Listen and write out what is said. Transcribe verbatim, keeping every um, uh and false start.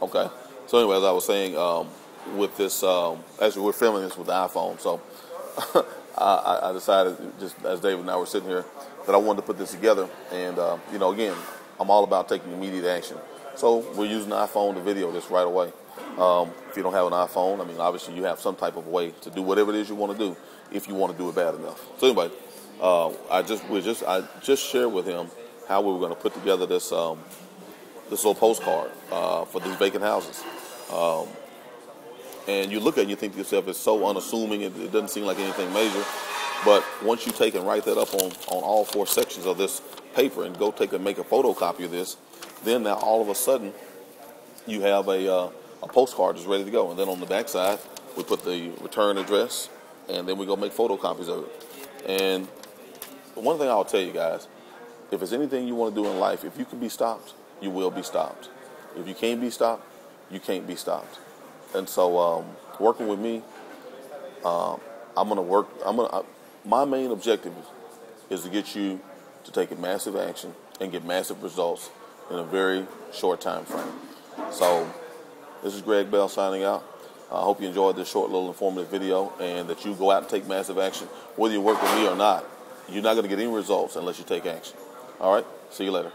Okay. So anyway, as I was saying, um, with this, um, actually we're filming this with the iPhone, so I, I decided, just as David and I were sitting here, that I wanted to put this together. And, uh, you know, again, I'm all about taking immediate action. So we're using the iPhone to video this right away. Um, if you don't have an iPhone, I mean, obviously you have some type of way to do whatever it is you want to do, if you want to do it bad enough. So anyway, uh, I just we just I just shared with him how we were going to put together this um, this little postcard uh, for these vacant houses. Um, and you look at it and you think to yourself, it's so unassuming. It, it doesn't seem like anything major. But once you take and write that up on on all four sections of this paper and go take and make a photocopy of this, then now all of a sudden you have a uh, a postcard that's ready to go. And then on the back side, we put the return address, and then we go make photocopies of it. And one thing I'll tell you guys, if it's anything you want to do in life, if you can be stopped, you will be stopped. If you can't be stopped, you can't be stopped. And so um, working with me, uh, I'm gonna work, I'm gonna, I, my main objective is, is to get you to take a massive action and get massive results in a very short time frame. So this is Greg Bell signing out. I hope you enjoyed this short little informative video, and that you go out and take massive action. Whether you work with me or not, you're not going to get any results unless you take action. All right, see you later.